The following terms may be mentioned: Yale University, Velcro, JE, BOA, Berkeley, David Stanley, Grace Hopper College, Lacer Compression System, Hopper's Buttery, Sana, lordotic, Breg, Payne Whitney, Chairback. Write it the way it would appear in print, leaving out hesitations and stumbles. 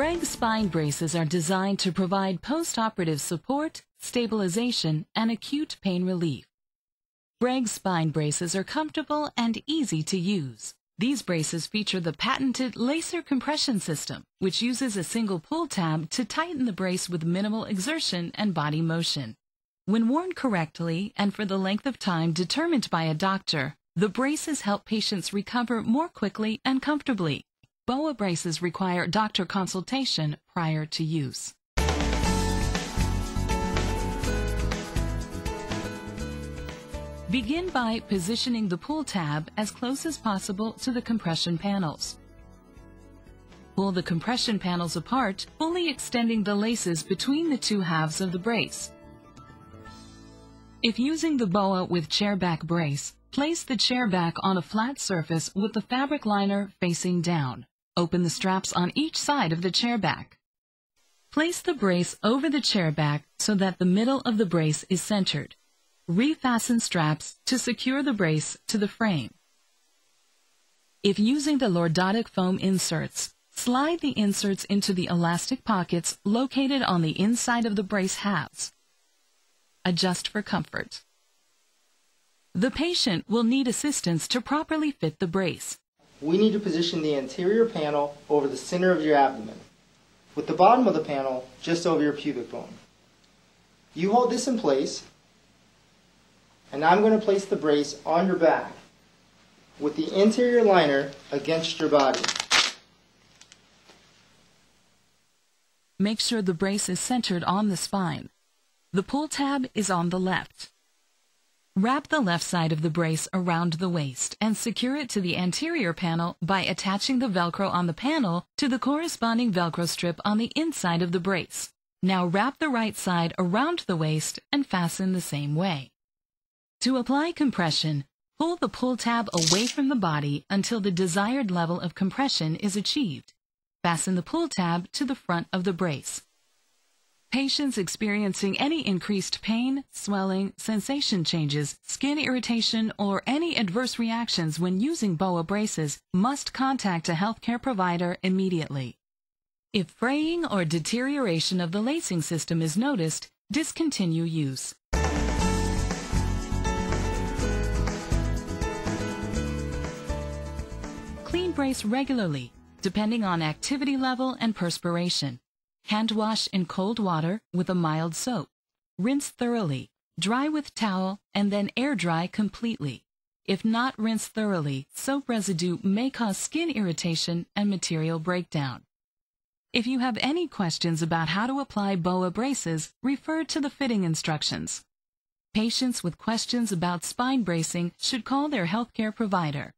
Breg spine braces are designed to provide post-operative support, stabilization, and acute pain relief. Breg spine braces are comfortable and easy to use. These braces feature the patented laser compression system, which uses a single pull tab to tighten the brace with minimal exertion and body motion. When worn correctly and for the length of time determined by a doctor, the braces help patients recover more quickly and comfortably. BOA braces require doctor consultation prior to use. Begin by positioning the pull tab as close as possible to the compression panels. Pull the compression panels apart, fully extending the laces between the two halves of the brace. If using the BOA with Chairback brace, place the Chairback on a flat surface with the fabric liner facing down. Open the straps on each side of the Chairback. Place the brace over the Chairback so that the middle of the brace is centered. Refasten straps to secure the brace to the frame. If using the lordotic foam inserts, slide the inserts into the elastic pockets located on the inside of the brace halves. Adjust for comfort. The patient will need assistance to properly fit the brace. We need to position the anterior panel over the center of your abdomen, with the bottom of the panel just over your pubic bone. You hold this in place, and I'm going to place the brace on your back with the interior liner against your body. Make sure the brace is centered on the spine. The pull tab is on the left. Wrap the left side of the brace around the waist and secure it to the anterior panel by attaching the Velcro on the panel to the corresponding Velcro strip on the inside of the brace. Now wrap the right side around the waist and fasten the same way. To apply compression, pull the pull tab away from the body until the desired level of compression is achieved. Fasten the pull tab to the front of the brace. Patients experiencing any increased pain, swelling, sensation changes, skin irritation, or any adverse reactions when using BOA braces must contact a healthcare provider immediately. If fraying or deterioration of the lacing system is noticed, discontinue use. Clean brace regularly, depending on activity level and perspiration. Hand wash in cold water with a mild soap. Rinse thoroughly, dry with towel, and then air dry completely. If not rinsed thoroughly, soap residue may cause skin irritation and material breakdown. If you have any questions about how to apply BOA braces, refer to the fitting instructions. Patients with questions about spine bracing should call their healthcare provider.